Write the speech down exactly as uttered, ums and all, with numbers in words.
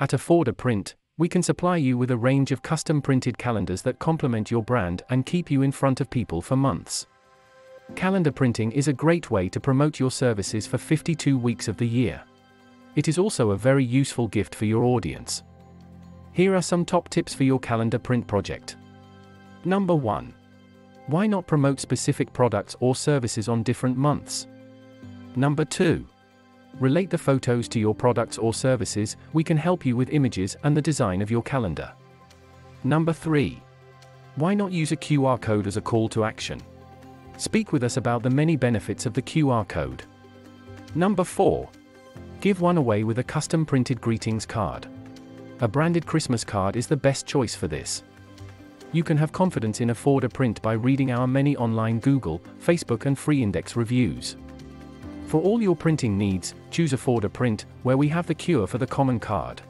At Afford A Print, we can supply you with a range of custom-printed calendars that complement your brand and keep you in front of people for months. Calendar printing is a great way to promote your services for fifty-two weeks of the year. It is also a very useful gift for your audience. Here are some top tips for your calendar print project. Number one. Why not promote specific products or services on different months? Number two. Relate the photos to your products or services. We can help you with images and the design of your calendar. Number three. Why not use a Q R code as a call to action? Speak with us about the many benefits of the Q R code. Number four. Give one away with a custom-printed greetings card. A branded Christmas card is the best choice for this. You can have confidence in Afford A Print by reading our many online Google, Facebook and Freeindex reviews. For all your printing needs, choose Afford A Print, where we have the cure for the common card.